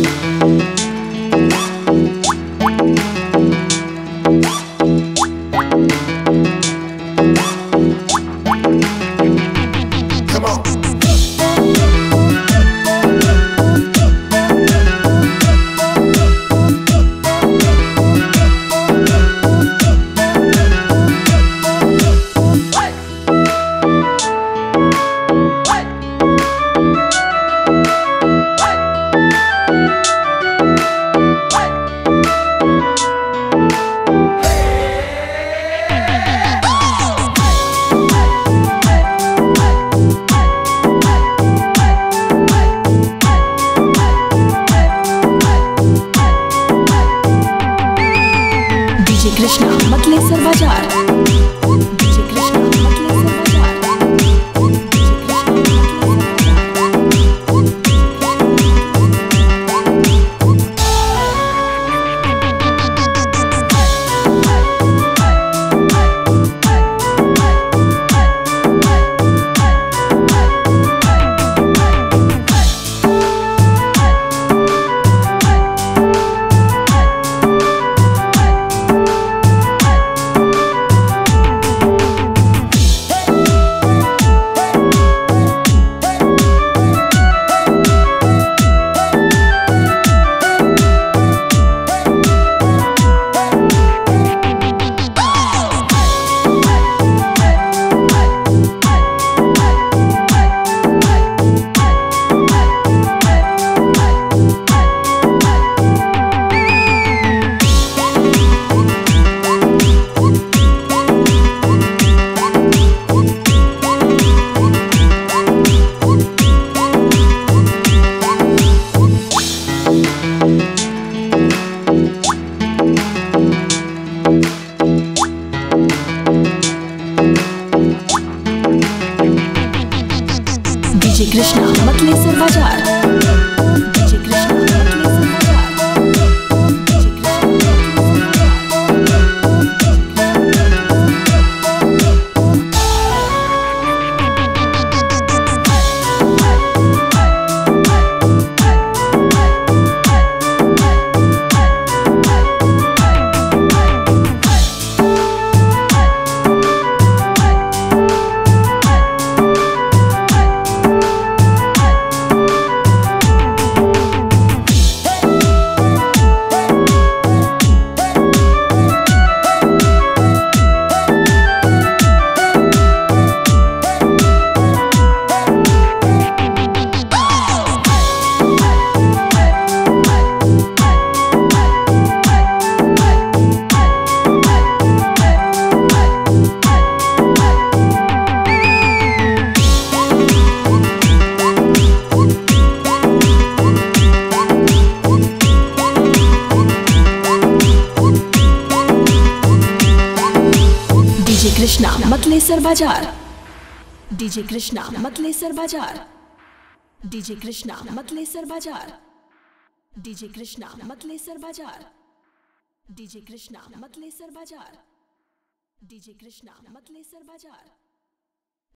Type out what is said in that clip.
कृष्णा मतलेश्वर बाजार। कृष्णा मतलेश्वर बाजार। कृष्णा मतलेश्वर बाजार। डीजे कृष्णा मतलेश्वर बाजार। डीजे कृष्णा मतलेश्वर बाजार। डीजे कृष्णा मतलेश्वर बाजार। डीजे कृष्णा मतलेश्वर बाजार। डीजे कृष्णा मतलेश्वर बाजार।